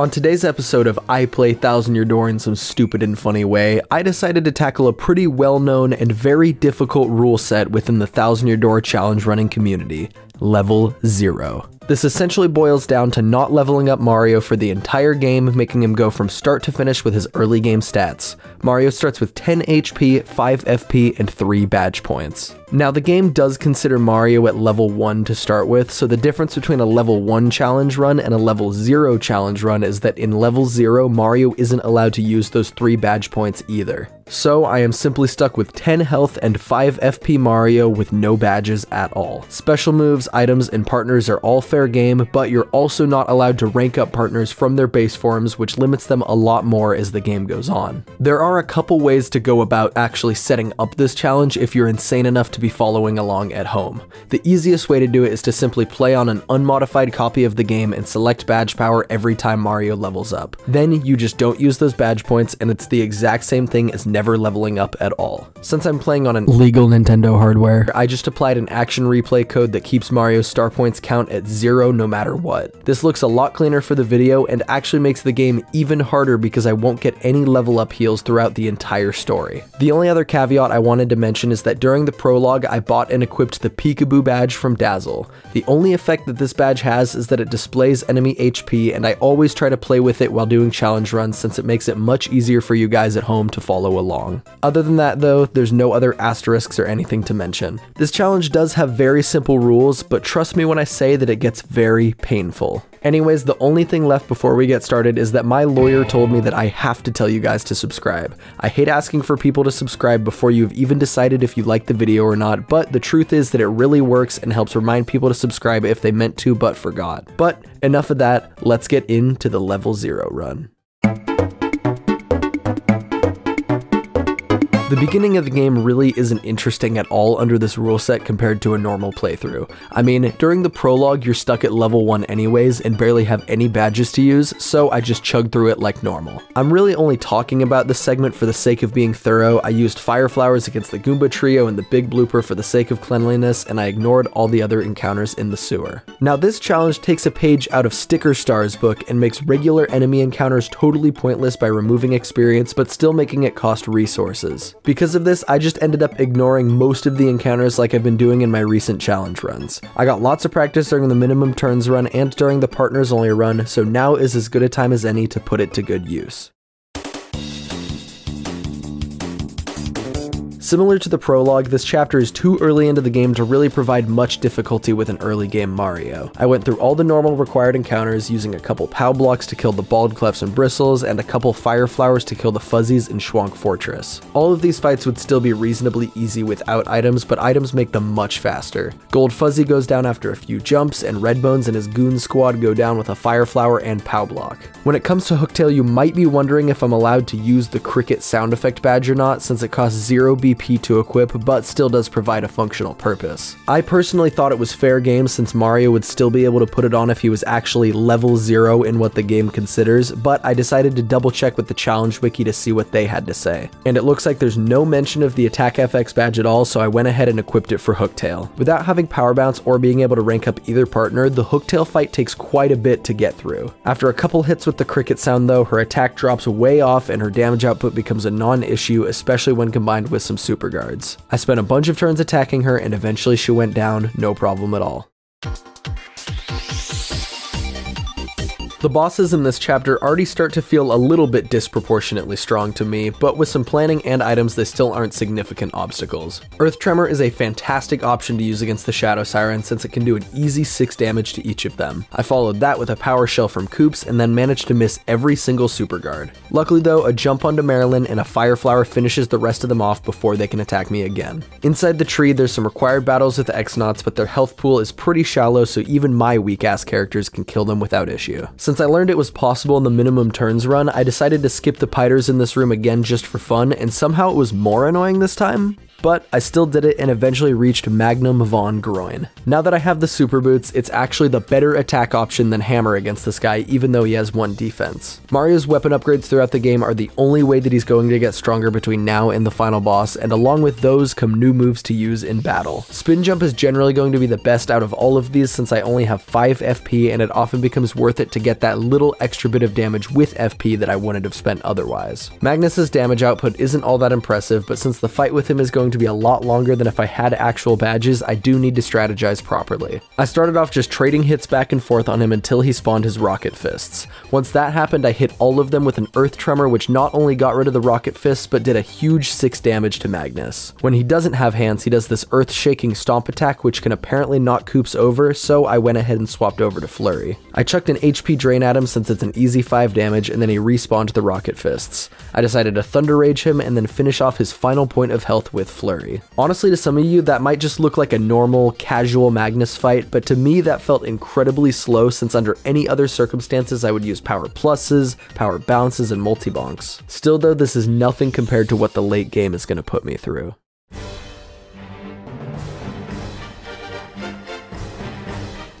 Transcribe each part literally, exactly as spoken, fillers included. On today's episode of I Play Thousand Year Door in some stupid and funny way, I decided to tackle a pretty well-known and very difficult rule set within the Thousand Year Door challenge running community, Level Zero. This essentially boils down to not leveling up Mario for the entire game, making him go from start to finish with his early game stats. Mario starts with ten H P, five F P, and three badge points. Now the game does consider Mario at level one to start with, so the difference between a level one challenge run and a level zero challenge run is that in level zero, Mario isn't allowed to use those three badge points either. So I am simply stuck with ten health and five F P Mario with no badges at all. Special moves, items, and partners are all fair game, but you're also not allowed to rank up partners from their base forms, which limits them a lot more as the game goes on. There are a couple ways to go about actually setting up this challenge if you're insane enough to be following along at home. The easiest way to do it is to simply play on an unmodified copy of the game and select badge power every time Mario levels up. Then you just don't use those badge points and it's the exact same thing as never leveling up at all. Since I'm playing on an legal Nintendo hardware, I just applied an action replay code that keeps Mario's star points count at zero no matter what. This looks a lot cleaner for the video and actually makes the game even harder because I won't get any level up heals throughout the entire story. The only other caveat I wanted to mention is that during the prologue I bought and equipped the Peekaboo badge from Dazzle. The only effect that this badge has is that it displays enemy H P, and I always try to play with it while doing challenge runs since it makes it much easier for you guys at home to follow along. Other than that though, there's no other asterisks or anything to mention. This challenge does have very simple rules, but trust me when I say that it gets very painful. Anyways, the only thing left before we get started is that my lawyer told me that I have to tell you guys to subscribe. I hate asking for people to subscribe before you've even decided if you like the video or not, but the truth is that it really works and helps remind people to subscribe if they meant to but forgot. But enough of that, let's get into the Level Zero run. The beginning of the game really isn't interesting at all under this rule set compared to a normal playthrough. I mean, during the prologue you're stuck at level one anyways and barely have any badges to use, so I just chugged through it like normal. I'm really only talking about this segment for the sake of being thorough. I used Fire Flowers against the Goomba Trio and the Big Blooper for the sake of cleanliness, and I ignored all the other encounters in the sewer. Now this challenge takes a page out of Sticker Star's book and makes regular enemy encounters totally pointless by removing experience but still making it cost resources. Because of this, I just ended up ignoring most of the encounters like I've been doing in my recent challenge runs. I got lots of practice during the minimum turns run and during the partners only run, so now is as good a time as any to put it to good use. Similar to the prologue, this chapter is too early into the game to really provide much difficulty with an early game Mario. I went through all the normal required encounters using a couple POW blocks to kill the Bald Clefs and Bristles, and a couple Fire Flowers to kill the Fuzzies and Schwank Fortress. All of these fights would still be reasonably easy without items, but items make them much faster. Gold Fuzzy goes down after a few jumps, and Red Bones and his goon squad go down with a Fire Flower and POW block. When it comes to Hooktail, you might be wondering if I'm allowed to use the cricket sound effect badge or not, since it costs zero B P to equip, but still does provide a functional purpose. I personally thought it was fair game since Mario would still be able to put it on if he was actually level zero in what the game considers, but I decided to double check with the challenge wiki to see what they had to say. And it looks like there's no mention of the Attack F X badge at all, so I went ahead and equipped it for Hooktail. Without having Power Bounce or being able to rank up either partner, the Hooktail fight takes quite a bit to get through. After a couple hits with the cricket sound though, her attack drops way off and her damage output becomes a non-issue, especially when combined with some super guards. I spent a bunch of turns attacking her and eventually she went down, no problem at all. The bosses in this chapter already start to feel a little bit disproportionately strong to me, but with some planning and items they still aren't significant obstacles. Earth Tremor is a fantastic option to use against the Shadow Siren since it can do an easy six damage to each of them. I followed that with a Power Shell from Koops and then managed to miss every single super guard. Luckily though, a jump onto Marilyn and a Fire Flower finishes the rest of them off before they can attack me again. Inside the tree there's some required battles with the X-Nauts, but their health pool is pretty shallow so even my weak ass characters can kill them without issue. Since I learned it was possible in the minimum turns run, I decided to skip the Piters in this room again just for fun, and somehow it was more annoying this time. but I still did it and eventually reached Magnum Von Groin. Now that I have the Super Boots, it's actually the better attack option than Hammer against this guy, even though he has one defense. Mario's weapon upgrades throughout the game are the only way that he's going to get stronger between now and the final boss, and along with those come new moves to use in battle. Spin Jump is generally going to be the best out of all of these since I only have five F P, and it often becomes worth it to get that little extra bit of damage with F P that I wouldn't have spent otherwise. Magnus's damage output isn't all that impressive, but since the fight with him is going to be a lot longer than if I had actual badges, I do need to strategize properly. I started off just trading hits back and forth on him until he spawned his Rocket Fists. Once that happened, I hit all of them with an Earth Tremor, which not only got rid of the Rocket Fists, but did a huge six damage to Magnus. When he doesn't have hands, he does this earth-shaking stomp attack, which can apparently knock Koops over, so I went ahead and swapped over to Flurry. I chucked an H P drain at him since it's an easy five damage, and then he respawned the Rocket Fists. I decided to Thunder Rage him and then finish off his final point of health with Flurry. Honestly, to some of you, that might just look like a normal, casual Magnus fight, but to me, that felt incredibly slow since under any other circumstances, I would use Power Pluses, Power Bounces, and Multibonks. Still though, this is nothing compared to what the late game is going to put me through.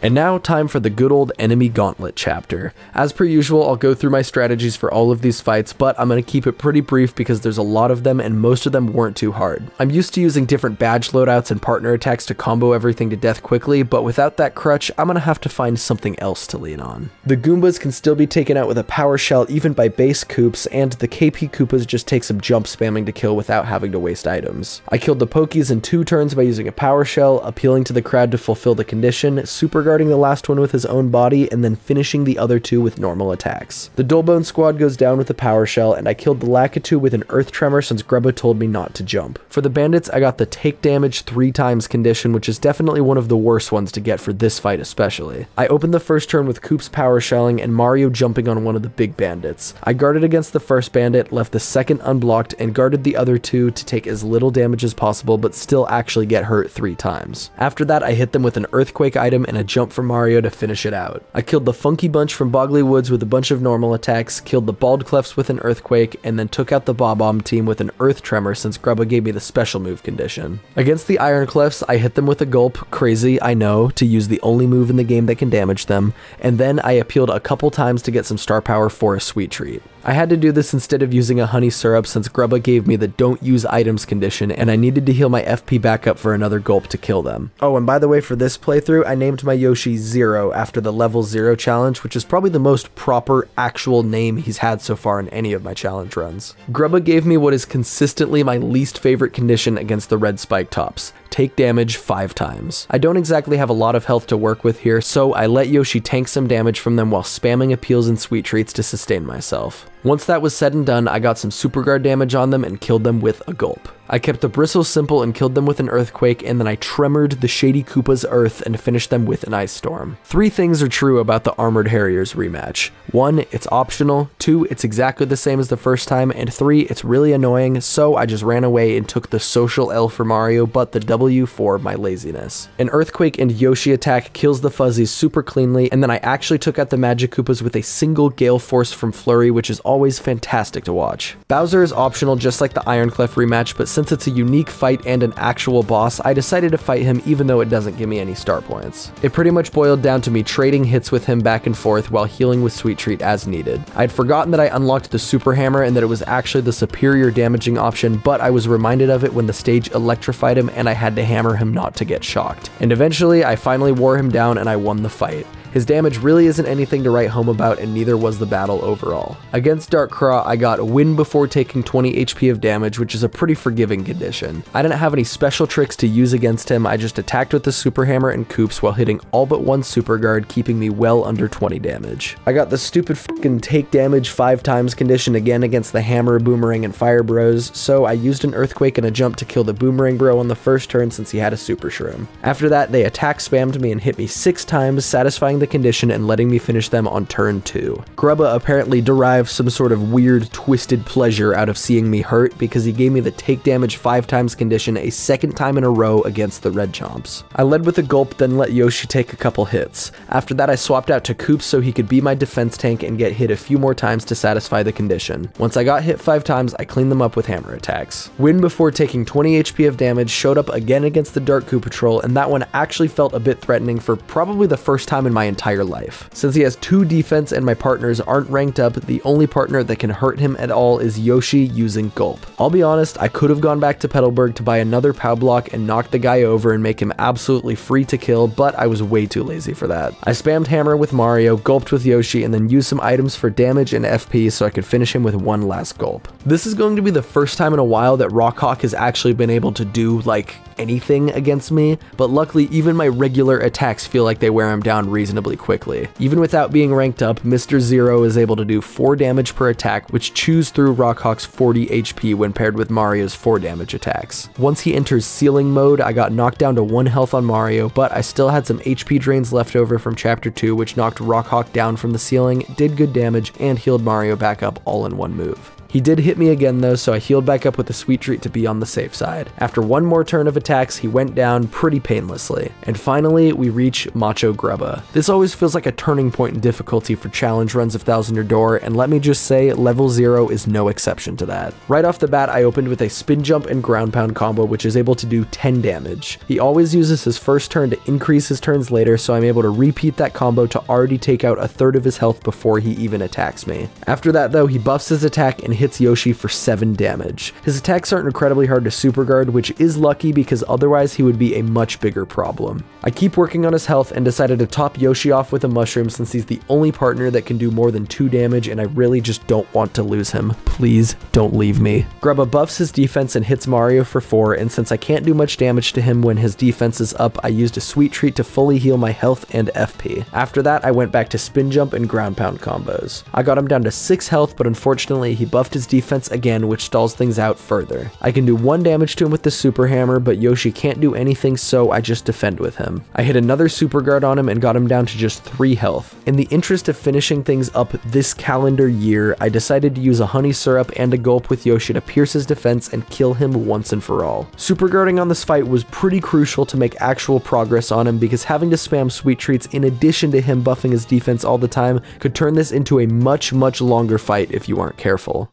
And now, time for the good old enemy gauntlet chapter. As per usual, I'll go through my strategies for all of these fights, but I'm going to keep it pretty brief because there's a lot of them and most of them weren't too hard. I'm used to using different badge loadouts and partner attacks to combo everything to death quickly, but without that crutch, I'm going to have to find something else to lean on. The Goombas can still be taken out with a Power Shell even by base Koops, and the K P Koopas just take some jump spamming to kill without having to waste items. I killed the Pokies in two turns by using a Power Shell, appealing to the crowd to fulfill the condition, super guarding the last one with his own body, and then finishing the other two with normal attacks. The Dolebone squad goes down with a Power Shell, and I killed the Lakitu with an Earth Tremor since Grubba told me not to jump. For the Bandits, I got the take damage three times condition, which is definitely one of the worst ones to get for this fight especially. I opened the first turn with Koops Power Shelling and Mario jumping on one of the big Bandits. I guarded against the first Bandit, left the second unblocked, and guarded the other two to take as little damage as possible but still actually get hurt three times. After that, I hit them with an Earthquake item and a jump for Mario to finish it out. I killed the Funky Bunch from Boggly Woods with a bunch of normal attacks, killed the Bald Clefs with an Earthquake, and then took out the Bob-Omb team with an Earth Tremor since Grubba gave me the special move condition. Against the Iron Clefs, I hit them with a Gulp, crazy, I know, to use the only move in the game that can damage them, and then I appealed a couple times to get some star power for a sweet treat. I had to do this instead of using a Honey Syrup since Grubba gave me the don't use items condition, and I needed to heal my F P back up for another Gulp to kill them. Oh, and by the way, for this playthrough, I named my Yoshi Zero after the Level Zero challenge, which is probably the most proper actual name he's had so far in any of my challenge runs. Grubba gave me what is consistently my least favorite condition against the Red Spike Tops: take damage five times. I don't exactly have a lot of health to work with here, so I let Yoshi tank some damage from them while spamming appeals and sweet treats to sustain myself. Once that was said and done, I got some super guard damage on them and killed them with a Gulp. I kept the Bristles simple and killed them with an Earthquake, and then I tremored the Shady Koopa's Earth and finished them with an Ice Storm. Three things are true about the Armored Harriers rematch. One, it's optional. Two, it's exactly the same as the first time. And three, it's really annoying, so I just ran away and took the social L for Mario, but the W for my laziness. An Earthquake and Yoshi attack kills the Fuzzies super cleanly, and then I actually took out the Magic Koopas with a single Gale Force from Flurry, which is always fantastic to watch. Bowser is optional just like the Iron Clef rematch, but since it's a unique fight and an actual boss, I decided to fight him even though it doesn't give me any star points. It pretty much boiled down to me trading hits with him back and forth while healing with Sweet Treat as needed. I had forgotten that I unlocked the Super Hammer and that it was actually the superior damaging option, but I was reminded of it when the stage electrified him and I had to hammer him not to get shocked. And eventually, I finally wore him down and I won the fight. His damage really isn't anything to write home about, and neither was the battle overall. Against Darkcraw, I got a win before taking twenty H P of damage, which is a pretty forgiving condition. I didn't have any special tricks to use against him, I just attacked with the Super Hammer and Koops while hitting all but one Super Guard, keeping me well under twenty damage. I got the stupid f***ing take damage five times condition again against the Hammer, Boomerang, and Fire Bros, so I used an Earthquake and a jump to kill the Boomerang Bro on the first turn since he had a Super Shroom. After that, they attack spammed me and hit me six times, satisfying the condition and letting me finish them on turn two. Grubba apparently derives some sort of weird twisted pleasure out of seeing me hurt because he gave me the take damage five times condition a second time in a row against the red chomps. I led with a gulp, then let Yoshi take a couple hits. After that I swapped out to Koops so he could be my defense tank and get hit a few more times to satisfy the condition. Once I got hit five times, I cleaned them up with hammer attacks. Win before taking twenty H P of damage showed up again against the Dark Koopa Patrol, and that one actually felt a bit threatening for probably the first time in my entire life. Since he has two defense and my partners aren't ranked up, the only partner that can hurt him at all is Yoshi using Gulp. I'll be honest, I could have gone back to Petalburg to buy another P O W block and knock the guy over and make him absolutely free to kill, but I was way too lazy for that. I spammed hammer with Mario, gulped with Yoshi, and then used some items for damage and F P so I could finish him with one last gulp. This is going to be the first time in a while that Rawk Hawk has actually been able to do, like, anything against me, but luckily even my regular attacks feel like they wear him down reasonably quickly. Even without being ranked up, Mister Zero is able to do four damage per attack, which chews through Rawk Hawk's forty H P when paired with Mario's four damage attacks. Once he enters sealing mode, I got knocked down to one health on Mario, but I still had some H P drains left over from chapter two, which knocked Rawk Hawk down from the ceiling, did good damage, and healed Mario back up all in one move. He did hit me again though, so I healed back up with a sweet treat to be on the safe side. After one more turn of attacks, he went down pretty painlessly. And finally, we reach Macho Grubba. This always feels like a turning point in difficulty for challenge runs of Thousand Year Door, and let me just say, Level Zero is no exception to that. Right off the bat, I opened with a Spin Jump and Ground Pound combo, which is able to do ten damage. He always uses his first turn to increase his turns later, so I'm able to repeat that combo to already take out a third of his health before he even attacks me. After that though, he buffs his attack and hits Yoshi for seven damage. His attacks aren't incredibly hard to super guard, which is lucky because otherwise he would be a much bigger problem. I keep working on his health and decided to top Yoshi off with a mushroom since he's the only partner that can do more than two damage and I really just don't want to lose him. Please don't leave me. Grubba buffs his defense and hits Mario for four, and since I can't do much damage to him when his defense is up, I used a sweet treat to fully heal my health and F P. After that, I went back to Spin Jump and Ground Pound combos. I got him down to six health, but unfortunately he buffed buffed his defense again, which stalls things out further. I can do one damage to him with the Super Hammer, but Yoshi can't do anything, so I just defend with him. I hit another super guard on him and got him down to just three health. In the interest of finishing things up this calendar year, I decided to use a Honey Syrup and a Gulp with Yoshi to pierce his defense and kill him once and for all. Super guarding on this fight was pretty crucial to make actual progress on him because having to spam sweet treats in addition to him buffing his defense all the time could turn this into a much, much longer fight if you aren't careful.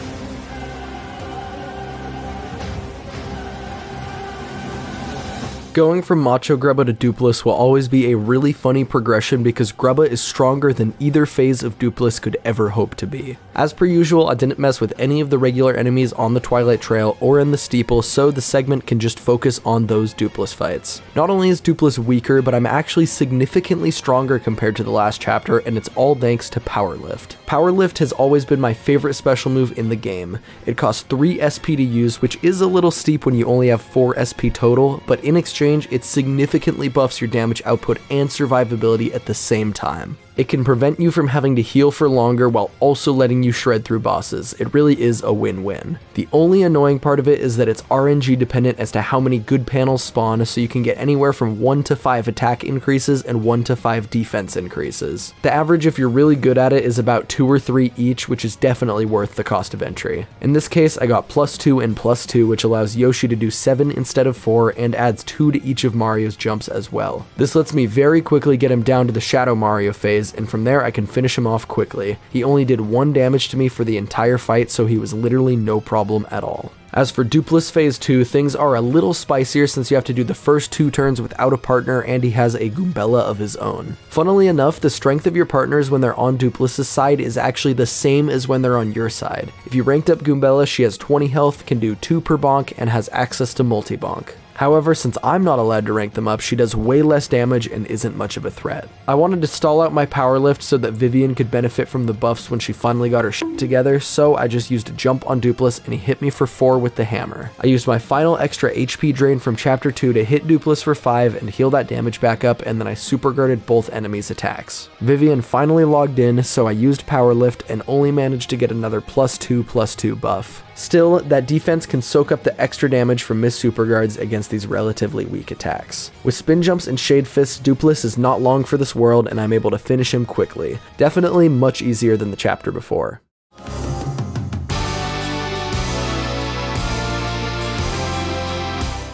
Going from Macho Grubba to Doopliss will always be a really funny progression because Grubba is stronger than either phase of Doopliss could ever hope to be. As per usual, I didn't mess with any of the regular enemies on the Twilight Trail or in the Steeple, so the segment can just focus on those Doopliss fights. Not only is Doopliss weaker, but I'm actually significantly stronger compared to the last chapter, and it's all thanks to Power Lift. Power Lift has always been my favorite special move in the game. It costs three S P to use, which is a little steep when you only have four S P total, but in exchange it significantly buffs your damage output and survivability at the same time. It can prevent you from having to heal for longer while also letting you shred through bosses. It really is a win-win. The only annoying part of it is that it's R N G dependent as to how many good panels spawn, so you can get anywhere from one to five attack increases and one to five defense increases. The average, if you're really good at it, is about two or three each, which is definitely worth the cost of entry. In this case, I got plus two and plus two, which allows Yoshi to do seven instead of four and adds two to each of Mario's jumps as well. This lets me very quickly get him down to the Shadow Mario phase, and from there I can finish him off quickly. He only did one damage to me for the entire fight, so he was literally no problem at all. As for Doopliss Phase two, things are a little spicier since you have to do the first two turns without a partner and he has a Goombella of his own. Funnily enough, the strength of your partners when they're on Doopliss's side is actually the same as when they're on your side. If you ranked up Goombella, she has twenty health, can do two per bonk, and has access to multi-bonk. However, since I'm not allowed to rank them up, she does way less damage and isn't much of a threat. I wanted to stall out my Power Lift so that Vivian could benefit from the buffs when she finally got her shit together, so I just used a jump on Doopliss and he hit me for four with the hammer. I used my final extra H P drain from chapter two to hit Doopliss for five and heal that damage back up, and then I super guarded both enemies' attacks. Vivian finally logged in, so I used Power Lift and only managed to get another plus two plus two buff. Still, that defense can soak up the extra damage from missed superguards against these relatively weak attacks. With Spin Jumps and Shade Fists, Doopliss is not long for this world and I'm able to finish him quickly. Definitely much easier than the chapter before.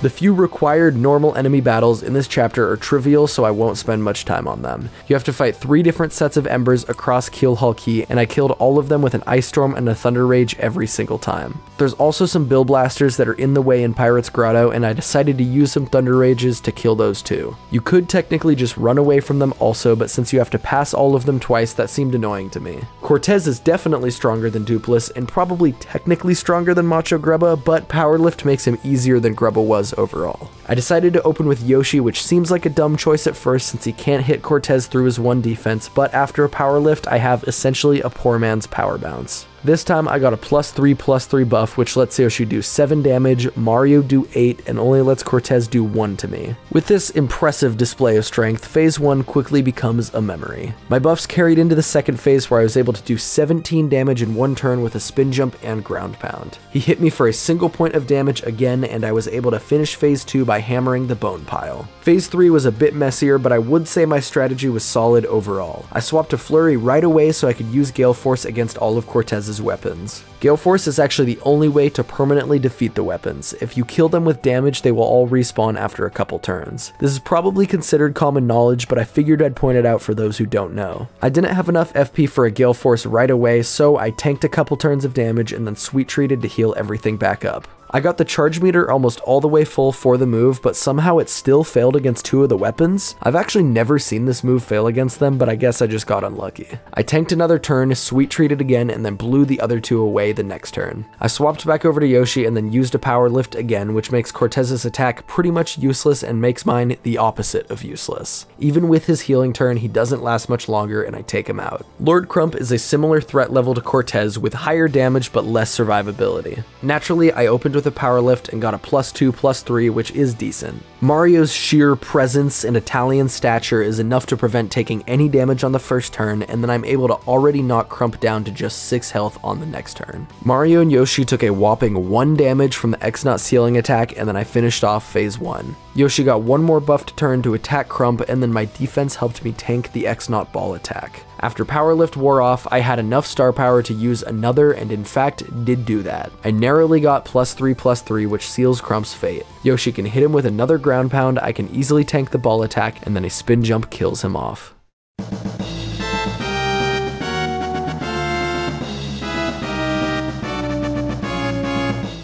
The few required normal enemy battles in this chapter are trivial, so I won't spend much time on them. You have to fight three different sets of embers across Keel Hall Key, and I killed all of them with an Ice Storm and a Thunder Rage every single time. There's also some Bill Blasters that are in the way in Pirate's Grotto, and I decided to use some Thunder Rages to kill those too. You could technically just run away from them also, but since you have to pass all of them twice, that seemed annoying to me. Cortez is definitely stronger than Doopliss, and probably technically stronger than Macho Grubba, but Power Lift makes him easier than Grubba was overall. I decided to open with Yoshi, which seems like a dumb choice at first since he can't hit Cortez through his one defense, but after a power lift, I have essentially a poor man's power bounce. This time I got a plus three plus three buff, which lets Yoshi do seven damage, Mario do eight, and only lets Cortez do one to me. With this impressive display of strength, phase one quickly becomes a memory. My buffs carried into the second phase where I was able to do seventeen damage in one turn with a spin jump and ground pound. He hit me for a single point of damage again, and I was able to finish phase two by hammering the bone pile. Phase three was a bit messier, but I would say my strategy was solid overall. I swapped to Flurry right away so I could use Gale Force against all of Cortez's weapons. Gale Force is actually the only way to permanently defeat the weapons. If you kill them with damage, they will all respawn after a couple turns. This is probably considered common knowledge, but I figured I'd point it out for those who don't know. I didn't have enough F P for a Gale Force right away, so I tanked a couple turns of damage and then sweet treated to heal everything back up. I got the charge meter almost all the way full for the move, but somehow it still failed against two of the weapons. I've actually never seen this move fail against them, but I guess I just got unlucky. I tanked another turn, sweet treated again, and then blew the other two away the next turn. I swapped back over to Yoshi and then used a power lift again, which makes Cortez's attack pretty much useless and makes mine the opposite of useless. Even with his healing turn, he doesn't last much longer and I take him out. Lord Crump is a similar threat level to Cortez with higher damage but less survivability. Naturally, I opened with a power lift and got a plus two plus three, which is decent. Mario's sheer presence and Italian stature is enough to prevent taking any damage on the first turn, and then I'm able to already knock Crump down to just six health on the next turn. Mario and Yoshi took a whopping one damage from the X-Knot ceiling attack, and then I finished off phase one. Yoshi got one more buffed turn to attack Crump, and then my defense helped me tank the X-Knot ball attack. After Power Lift wore off, I had enough star power to use another, and in fact, did do that. I narrowly got plus three plus three, which seals Crump's fate. Yoshi can hit him with another ground pound, I can easily tank the ball attack, and then a spin jump kills him off.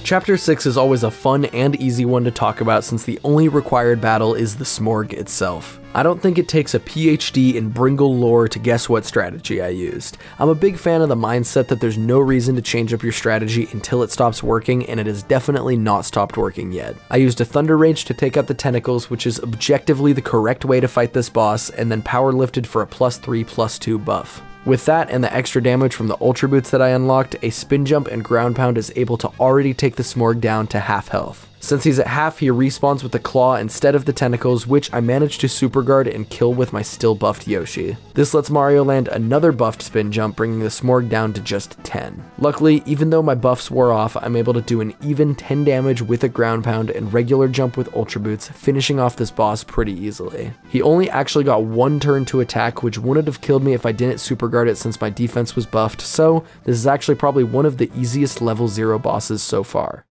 Chapter six is always a fun and easy one to talk about since the only required battle is the Smorg itself. I don't think it takes a PhD in Bringle lore to guess what strategy I used. I'm a big fan of the mindset that there's no reason to change up your strategy until it stops working, and it has definitely not stopped working yet. I used a Thunder Rage to take out the tentacles, which is objectively the correct way to fight this boss, and then power lifted for a plus three, plus two buff. With that and the extra damage from the Ultra Boots that I unlocked, a Spin Jump and Ground Pound is able to already take the Smorg down to half health. Since he's at half, he respawns with the claw instead of the tentacles, which I managed to superguard and kill with my still buffed Yoshi. This lets Mario land another buffed spin jump, bringing the Smorg down to just ten. Luckily, even though my buffs wore off, I'm able to do an even ten damage with a ground pound and regular jump with Ultra Boots, finishing off this boss pretty easily. He only actually got one turn to attack, which wouldn't have killed me if I didn't superguard it since my defense was buffed, so this is actually probably one of the easiest level zero bosses so far.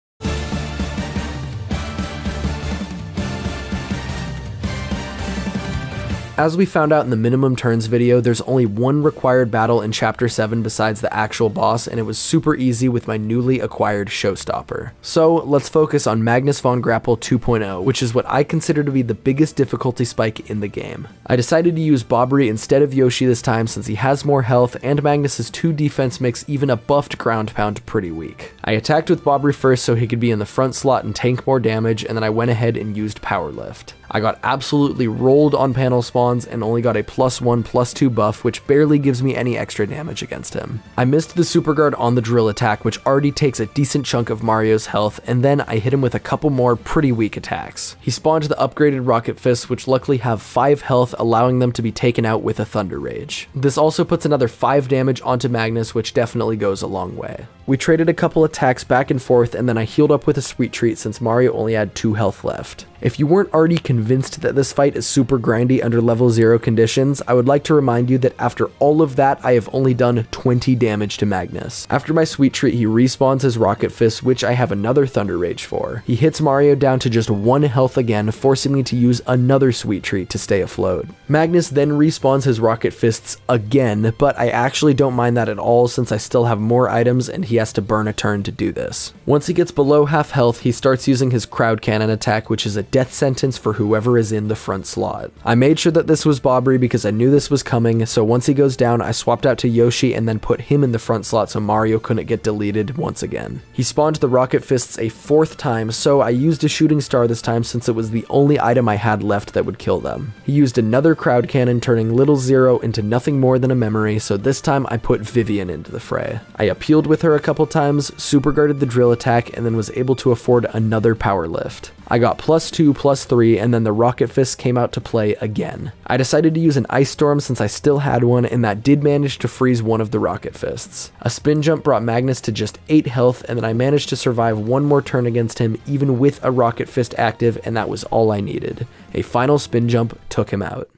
As we found out in the minimum turns video, there's only one required battle in chapter seven besides the actual boss, and it was super easy with my newly acquired showstopper. So let's focus on Magnus von Grapple two point oh, which is what I consider to be the biggest difficulty spike in the game. I decided to use Bobbery instead of Yoshi this time since he has more health, and Magnus's two defense makes even a buffed ground pound pretty weak. I attacked with Bobbery first so he could be in the front slot and tank more damage, and then I went ahead and used Power Lift. I got absolutely rolled on panel spawns and only got a plus one, plus two buff, which barely gives me any extra damage against him. I missed the Super Guard on the drill attack, which already takes a decent chunk of Mario's health, and then I hit him with a couple more pretty weak attacks. He spawned the upgraded Rocket Fists, which luckily have five health, allowing them to be taken out with a Thunder Rage. This also puts another five damage onto Magnus, which definitely goes a long way. We traded a couple attacks back and forth, and then I healed up with a sweet treat since Mario only had two health left. If you weren't already convinced that this fight is super grindy under level zero conditions, I would like to remind you that after all of that, I have only done twenty damage to Magnus. After my sweet treat, he respawns his Rocket Fist, which I have another Thunder Rage for. He hits Mario down to just one health again, forcing me to use another sweet treat to stay afloat. Magnus then respawns his Rocket Fists again, but I actually don't mind that at all since I still have more items and he has to burn a turn to do this. Once he gets below half health, he starts using his Crowd Cannon attack, which is a death sentence for whoever is in the front slot. I made sure that this was Bobbery because I knew this was coming, so once he goes down, I swapped out to Yoshi and then put him in the front slot so Mario couldn't get deleted once again. He spawned the Rocket Fists a fourth time, so I used a Shooting Star this time since it was the only item I had left that would kill them. He used another Crowd Cannon, turning Little Zero into nothing more than a memory, so this time I put Vivian into the fray. I appealed with her a couple times, super guarded the drill attack, and then was able to afford another Power Lift. I got plus two, plus three, and then the Rocket Fist came out to play again. I decided to use an Ice Storm since I still had one, and that did manage to freeze one of the Rocket Fists. A Spin Jump brought Magnus to just eight health, and then I managed to survive one more turn against him, even with a Rocket Fist active, and that was all I needed. A final Spin Jump took him out.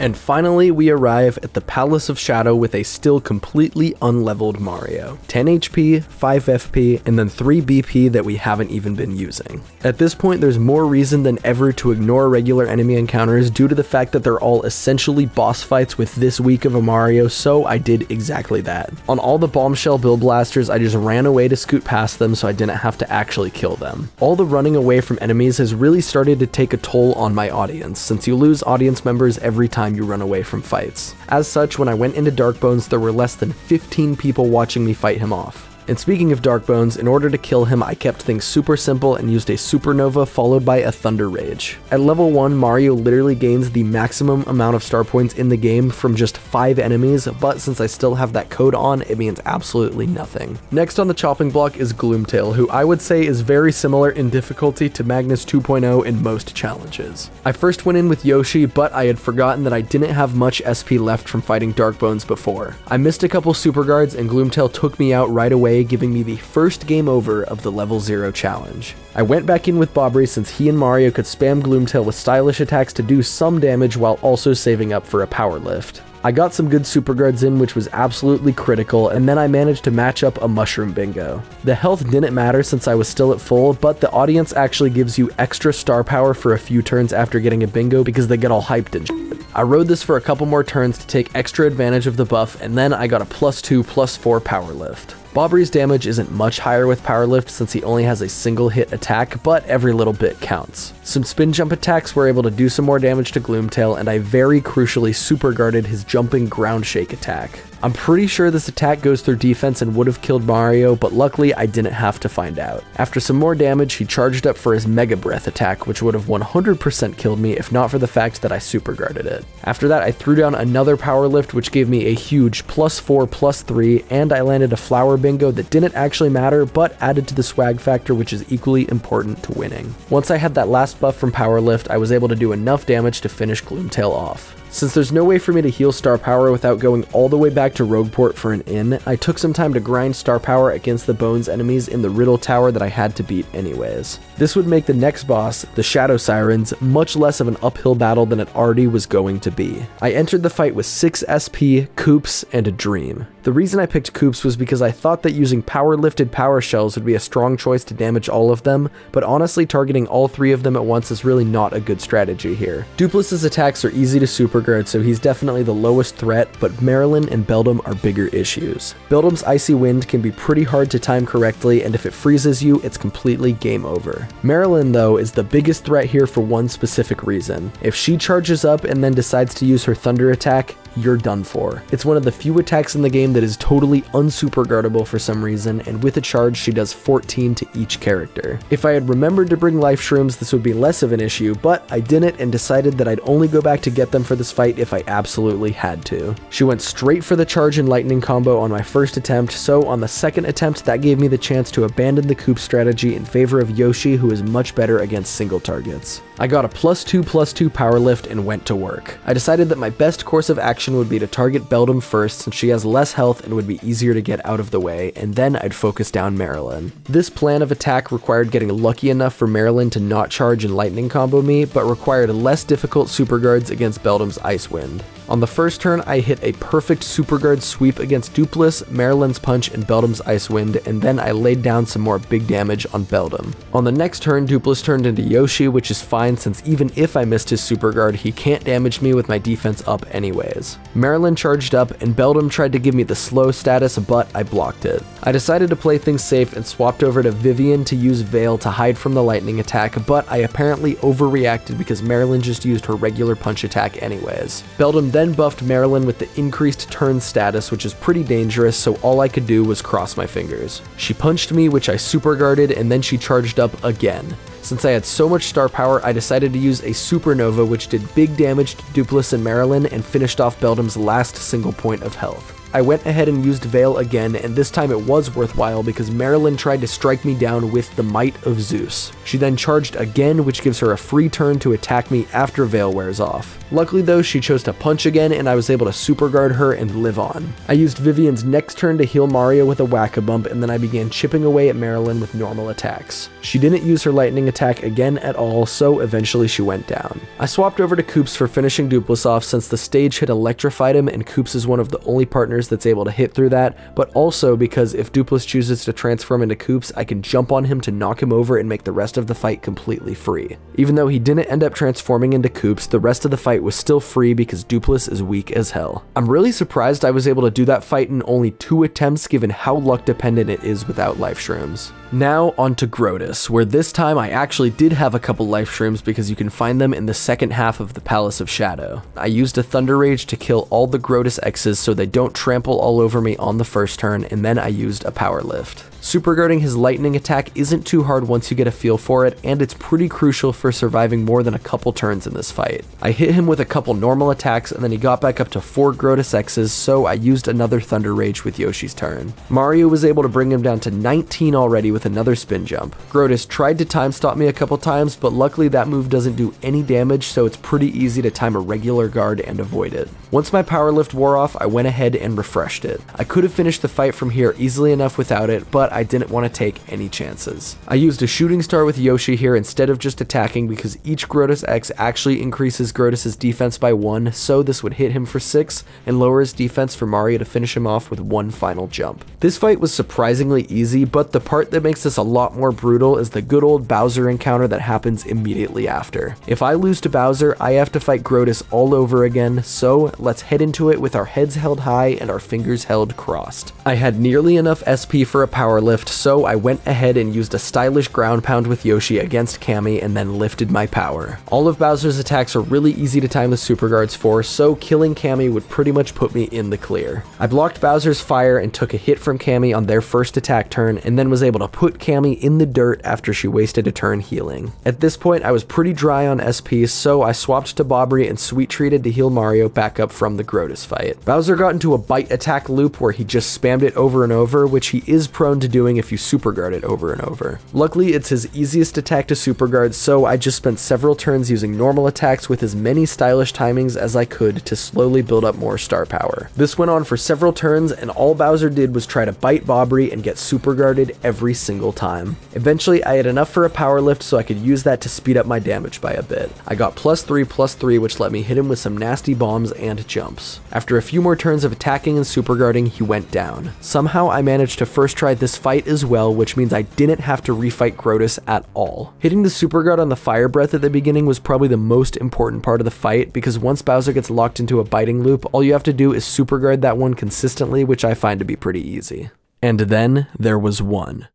And finally, we arrive at the Palace of Shadow with a still completely unleveled Mario. ten H P, five F P, and then three B P that we haven't even been using. At this point, there's more reason than ever to ignore regular enemy encounters due to the fact that they're all essentially boss fights with this weak of a Mario, so I did exactly that. On all the bombshell Bill Blasters, I just ran away to scoot past them so I didn't have to actually kill them. All the running away from enemies has really started to take a toll on my audience, since you lose audience members every time you run away from fights. As such, when I went into Darkbones, there were less than fifteen people watching me fight him off. And speaking of Darkbones, in order to kill him, I kept things super simple and used a Supernova followed by a Thunder Rage. At level one, Mario literally gains the maximum amount of star points in the game from just five enemies, but since I still have that code on, it means absolutely nothing. Next on the chopping block is Gloomtail, who I would say is very similar in difficulty to Magnus two point oh in most challenges. I first went in with Yoshi, but I had forgotten that I didn't have much S P left from fighting Darkbones before. I missed a couple Super Guards and Gloomtail took me out right away, giving me the first game over of the level zero challenge. I went back in with Bobbery since he and Mario could spam Gloomtail with stylish attacks to do some damage while also saving up for a Power Lift. I got some good Super Guards in, which was absolutely critical, and then I managed to match up a Mushroom Bingo. The health didn't matter since I was still at full, but the audience actually gives you extra star power for a few turns after getting a bingo because they get all hyped and shit. I rode this for a couple more turns to take extra advantage of the buff, and then I got a plus two, plus four Power Lift. Bobbery's damage isn't much higher with Power Lift since he only has a single hit attack, but every little bit counts. Some Spin Jump attacks were able to do some more damage to Gloomtail, and I very crucially super guarded his jumping Ground Shake attack. I'm pretty sure this attack goes through defense and would have killed Mario, but luckily I didn't have to find out. After some more damage, he charged up for his Mega Breath attack, which would have one hundred percent killed me if not for the fact that I super guarded it. After that, I threw down another Power Lift, which gave me a huge plus four, plus three, and I landed a Flower Bingo that didn't actually matter, but added to the swag factor, which is equally important to winning. Once I had that last buff from Power Lift, I was able to do enough damage to finish Gloomtail off. Since there's no way for me to heal star power without going all the way back to Rogueport for an in, I took some time to grind star power against the Bones enemies in the Riddle Tower that I had to beat anyways. This would make the next boss, the Shadow Sirens, much less of an uphill battle than it already was going to be. I entered the fight with six S P, Koops, and a Dream. The reason I picked Koops was because I thought that using power lifted power shells would be a strong choice to damage all of them, but honestly targeting all three of them at once is really not a good strategy here. Dupliss's attacks are easy to super guard, so he's definitely the lowest threat, but Marilyn and Beldum are bigger issues. Beldum's Icy Wind can be pretty hard to time correctly, and if it freezes you, it's completely game over. Marilyn, though, is the biggest threat here for one specific reason. If she charges up and then decides to use her thunder attack, you're done for. It's one of the few attacks in the game that is totally unsuper guardable for some reason, and with a charge she does fourteen to each character. If I had remembered to bring life shrooms, this would be less of an issue, but I didn't and decided that I'd only go back to get them for this fight if I absolutely had to. She went straight for the charge and lightning combo on my first attempt, so on the second attempt that gave me the chance to abandon the Koops strategy in favor of Yoshi, who is much better against single targets. I got a plus two plus two power lift and went to work. I decided that my best course of action would be to target Beldum first since she has less health and would be easier to get out of the way, and then I'd focus down Marilyn. This plan of attack required getting lucky enough for Marilyn to not charge and lightning combo me, but required less difficult super guards against Beldum's Ice Wind. On the first turn, I hit a perfect super guard sweep against Doopliss, Marilyn's Punch, and Beldum's Ice Wind, and then I laid down some more big damage on Beldum. On the next turn, Doopliss turned into Yoshi, which is fine since even if I missed his super guard, he can't damage me with my defense up anyways. Marilyn charged up, and Beldum tried to give me the slow status, but I blocked it. I decided to play things safe and swapped over to Vivian to use Veil to hide from the lightning attack, but I apparently overreacted because Marilyn just used her regular punch attack anyways. Beldum then buffed Marilyn with the increased turn status, which is pretty dangerous, so all I could do was cross my fingers. She punched me, which I super guarded, and then she charged up again. Since I had so much star power, I decided to use a supernova, which did big damage to Doopliss and Marilyn and finished off Beldum's last single point of health. I went ahead and used Veil again, and this time it was worthwhile because Marilyn tried to strike me down with the might of Zeus. She then charged again, which gives her a free turn to attack me after Veil wears off. Luckily though, she chose to punch again, and I was able to super guard her and live on. I used Vivian's next turn to heal Mario with a whack-a-bump, and then I began chipping away at Marilyn with normal attacks. She didn't use her lightning attack again at all, so eventually she went down. I swapped over to Koops for finishing Doopliss off since the stage had electrified him, and Koops is one of the only partners that's able to hit through that, but also because if Doopliss chooses to transform into Koops, I can jump on him to knock him over and make the rest of the fight completely free. Even though he didn't end up transforming into Koops, the rest of the fight was still free because Doopliss is weak as hell. I'm really surprised I was able to do that fight in only two attempts given how luck dependent it is without life shrooms. Now on to Grotus, where this time I actually did have a couple life shrooms because you can find them in the second half of the Palace of Shadow. I used a Thunder Rage to kill all the Grotus X's so they don't trample Trample all over me on the first turn, and then I used a power lift. Super guarding his lightning attack isn't too hard once you get a feel for it, and it's pretty crucial for surviving more than a couple turns in this fight. I hit him with a couple normal attacks, and then he got back up to four Grotus X's, so I used another Thunder Rage with Yoshi's turn. Mario was able to bring him down to nineteen already with another Spin Jump. Grotus tried to time stop me a couple times, but luckily that move doesn't do any damage, so it's pretty easy to time a regular guard and avoid it. Once my power lift wore off, I went ahead and refreshed it. I could have finished the fight from here easily enough without it, but I didn't want to take any chances. I used a shooting star with Yoshi here instead of just attacking because each Grotus X actually increases Grotus's defense by one, so this would hit him for six and lower his defense for Mario to finish him off with one final jump. This fight was surprisingly easy, but the part that makes this a lot more brutal is the good old Bowser encounter that happens immediately after. If I lose to Bowser, I have to fight Grotus all over again, so let's head into it with our heads held high and our fingers held crossed. I had nearly enough S P for a power lift, so I went ahead and used a stylish ground pound with Yoshi against Kami and then lifted my power. All of Bowser's attacks are really easy to time the super guards for, so killing Kami would pretty much put me in the clear. I blocked Bowser's fire and took a hit from Kami on their first attack turn, and then was able to put Kami in the dirt after she wasted a turn healing. At this point I was pretty dry on S P, so I swapped to Bobbery and sweet treated to heal Mario back up from the Grotus fight. Bowser got into a bite attack loop where he just spammed it over and over, which he is prone to doing if you super guard it over and over. Luckily it's his easiest attack to super guard, so I just spent several turns using normal attacks with as many stylish timings as I could to slowly build up more star power. This went on for several turns, and all Bowser did was try to bite Bobbery and get super guarded every single time. Eventually I had enough for a power lift, so I could use that to speed up my damage by a bit. I got plus three plus three, which let me hit him with some nasty bombs and jumps. After a few more turns of attack Attacking and super guarding, he went down. Somehow I managed to first try this fight as well, which means I didn't have to refight Grotus at all. Hitting the super guard on the fire breath at the beginning was probably the most important part of the fight, because once Bowser gets locked into a biting loop, all you have to do is super guard that one consistently, which I find to be pretty easy. And then there was one.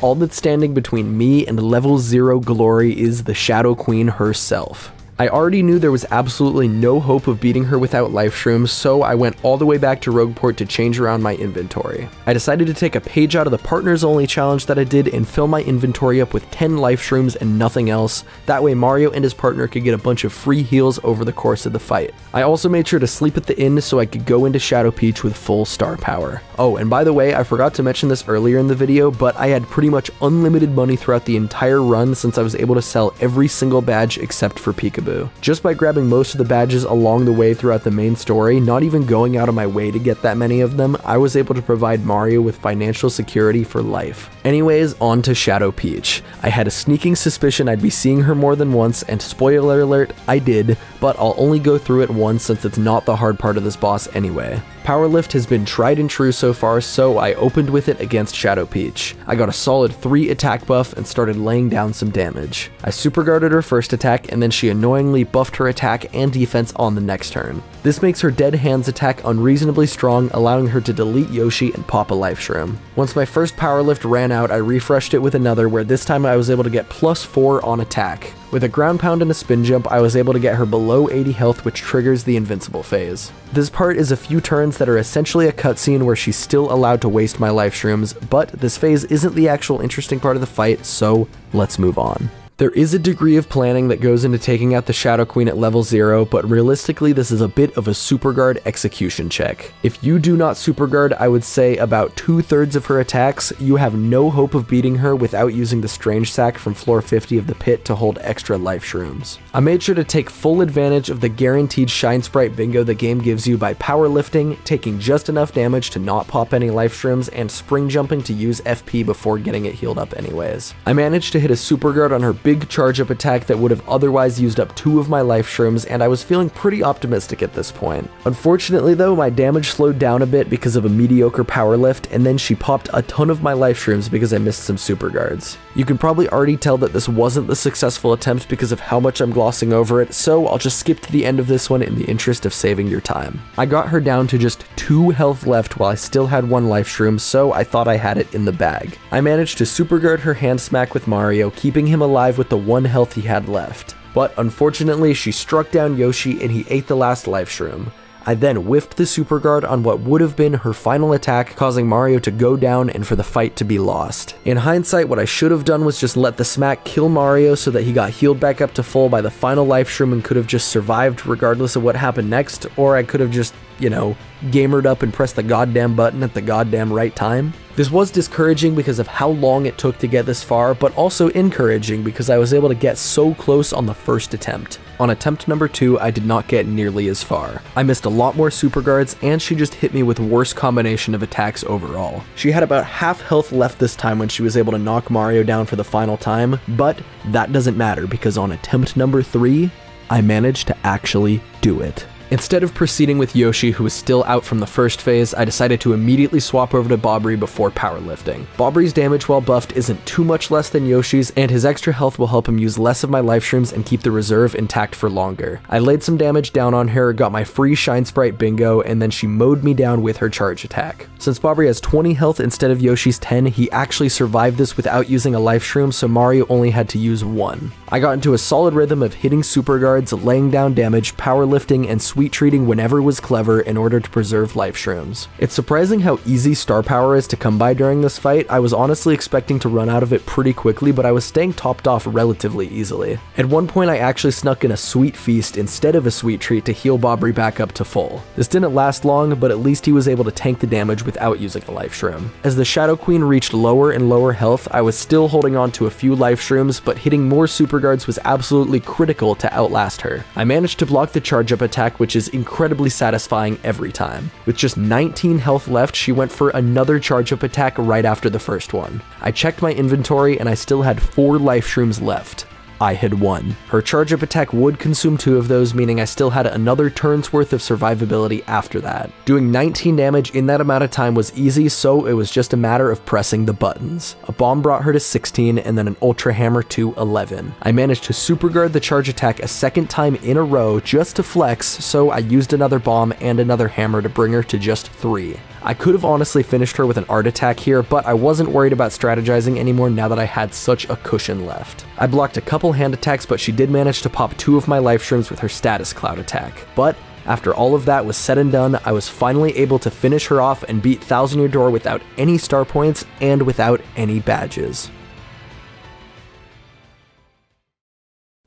All that's standing between me and Level Zero glory is the Shadow Queen herself. I already knew there was absolutely no hope of beating her without life shrooms, so I went all the way back to Rogueport to change around my inventory. I decided to take a page out of the partners only challenge that I did and fill my inventory up with ten life shrooms and nothing else, that way Mario and his partner could get a bunch of free heals over the course of the fight. I also made sure to sleep at the inn so I could go into Shadow Peach with full star power. Oh, and by the way, I forgot to mention this earlier in the video, but I had pretty much unlimited money throughout the entire run since I was able to sell every single badge except for Peekaboo. Just by grabbing most of the badges along the way throughout the main story, not even going out of my way to get that many of them, I was able to provide Mario with financial security for life. Anyways, on to Shadow Peach. I had a sneaking suspicion I'd be seeing her more than once, and spoiler alert, I did, but I'll only go through it once since it's not the hard part of this boss anyway. Power Lift has been tried and true so far, so I opened with it against Shadow Peach. I got a solid three attack buff and started laying down some damage. I super guarded her first attack, and then she annoyingly buffed her attack and defense on the next turn. This makes her Dead Hands attack unreasonably strong, allowing her to delete Yoshi and pop a life shroom. Once my first Power Lift ran out, I refreshed it with another, where this time I was able to get plus four on attack. With a Ground Pound and a Spin Jump, I was able to get her below eighty health, which triggers the invincible phase. This part is a few turns that are essentially a cutscene where she's still allowed to waste my life shrooms, but this phase isn't the actual interesting part of the fight, so let's move on. There is a degree of planning that goes into taking out the Shadow Queen at level zero, but realistically this is a bit of a super guard execution check. If you do not super guard, I would say about two thirds of her attacks, you have no hope of beating her without using the strange sack from floor fifty of the pit to hold extra life shrooms. I made sure to take full advantage of the guaranteed shine sprite bingo the game gives you by powerlifting, taking just enough damage to not pop any life shrooms, and spring jumping to use F P before getting it healed up anyways. I managed to hit a super guard on her big charge up attack that would have otherwise used up two of my life shrooms, and I was feeling pretty optimistic at this point. Unfortunately though, my damage slowed down a bit because of a mediocre power lift, and then she popped a ton of my life shrooms because I missed some super guards. You can probably already tell that this wasn't the successful attempt because of how much I'm glossing over it, so I'll just skip to the end of this one in the interest of saving your time. I got her down to just two health left while I still had one life shroom, so I thought I had it in the bag. I managed to super guard her hand smack with Mario, keeping him alive with the one health he had left. But unfortunately, she struck down Yoshi and he ate the last life shroom. I then whiffed the super guard on what would have been her final attack, causing Mario to go down and for the fight to be lost. In hindsight, what I should have done was just let the smack kill Mario so that he got healed back up to full by the final life shroom and could have just survived regardless of what happened next, or I could have just, you know, gamered up and pressed the goddamn button at the goddamn right time. This was discouraging because of how long it took to get this far, but also encouraging because I was able to get so close on the first attempt. On attempt number two, I did not get nearly as far. I missed a lot more super guards, and she just hit me with worse combination of attacks overall. She had about half health left this time when she was able to knock Mario down for the final time, but that doesn't matter because on attempt number three, I managed to actually do it. Instead of proceeding with Yoshi, who was still out from the first phase, I decided to immediately swap over to Bobri before powerlifting. Bobri's damage while buffed isn't too much less than Yoshi's, and his extra health will help him use less of my life shrooms and keep the reserve intact for longer. I laid some damage down on her, got my free Shine Sprite bingo, and then she mowed me down with her charge attack. Since Bobri has twenty health instead of Yoshi's ten, he actually survived this without using a life shroom, so Mario only had to use one. I got into a solid rhythm of hitting super guards, laying down damage, powerlifting, and sweet treating whenever was clever in order to preserve life shrooms. It's surprising how easy star power is to come by during this fight. I was honestly expecting to run out of it pretty quickly, but I was staying topped off relatively easily. At one point I actually snuck in a sweet feast instead of a sweet treat to heal Bobri back up to full. This didn't last long, but at least he was able to tank the damage without using a life shroom. As the Shadow Queen reached lower and lower health, I was still holding on to a few life shrooms, but hitting more super guards was absolutely critical to outlast her. I managed to block the charge up attack, which is incredibly satisfying every time. With just nineteen health left, she went for another charge-up attack right after the first one. I checked my inventory and I still had four life shrooms left. I had won. Her charge-up attack would consume two of those, meaning I still had another turn's worth of survivability after that. Doing nineteen damage in that amount of time was easy, so it was just a matter of pressing the buttons. A bomb brought her to sixteen, and then an Ultra Hammer to eleven. I managed to super guard the charge attack a second time in a row just to flex, so I used another bomb and another hammer to bring her to just three. I could have honestly finished her with an art attack here, but I wasn't worried about strategizing anymore now that I had such a cushion left. I blocked a couple hand attacks, but she did manage to pop two of my life shrooms with her status cloud attack. But after all of that was said and done, I was finally able to finish her off and beat Thousand Year Door without any star points and without any badges.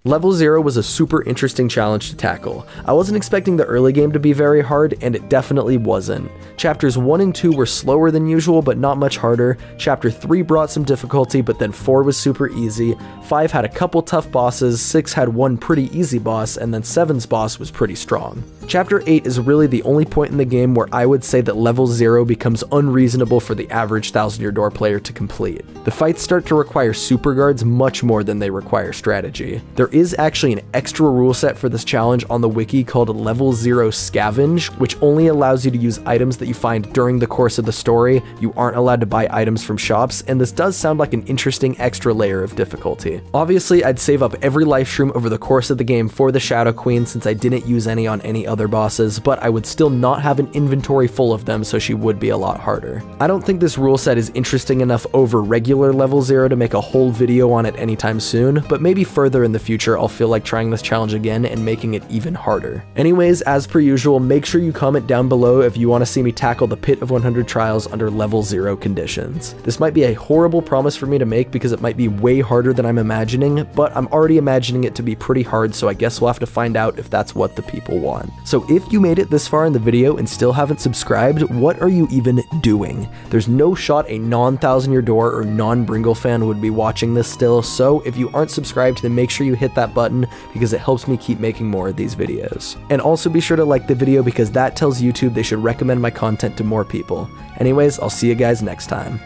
Level Zero was a super interesting challenge to tackle. I wasn't expecting the early game to be very hard, and it definitely wasn't. Chapters one and two were slower than usual, but not much harder. Chapter three brought some difficulty, but then four was super easy. five had a couple tough bosses, six had one pretty easy boss, and then seven's boss was pretty strong. Chapter eight is really the only point in the game where I would say that Level Zero becomes unreasonable for the average Thousand Year Door player to complete. The fights start to require super guards much more than they require strategy. There is actually an extra rule set for this challenge on the wiki called Level Zero Scavenge, which only allows you to use items that you find during the course of the story. You aren't allowed to buy items from shops, and this does sound like an interesting extra layer of difficulty. Obviously, I'd save up every life shroom over the course of the game for the Shadow Queen since I didn't use any on any other Other bosses, but I would still not have an inventory full of them, so she would be a lot harder. I don't think this rule set is interesting enough over regular Level Zero to make a whole video on it anytime soon, but maybe further in the future I'll feel like trying this challenge again and making it even harder. Anyways, as per usual, make sure you comment down below if you want to see me tackle the Pit of one hundred Trials under Level Zero conditions. This might be a horrible promise for me to make because it might be way harder than I'm imagining, but I'm already imagining it to be pretty hard, so I guess we'll have to find out if that's what the people want. So if you made it this far in the video and still haven't subscribed, what are you even doing? There's no shot a non-Thousand Year Door or non-Bringle fan would be watching this still, so if you aren't subscribed, then make sure you hit that button because it helps me keep making more of these videos. And also be sure to like the video because that tells YouTube they should recommend my content to more people. Anyways, I'll see you guys next time.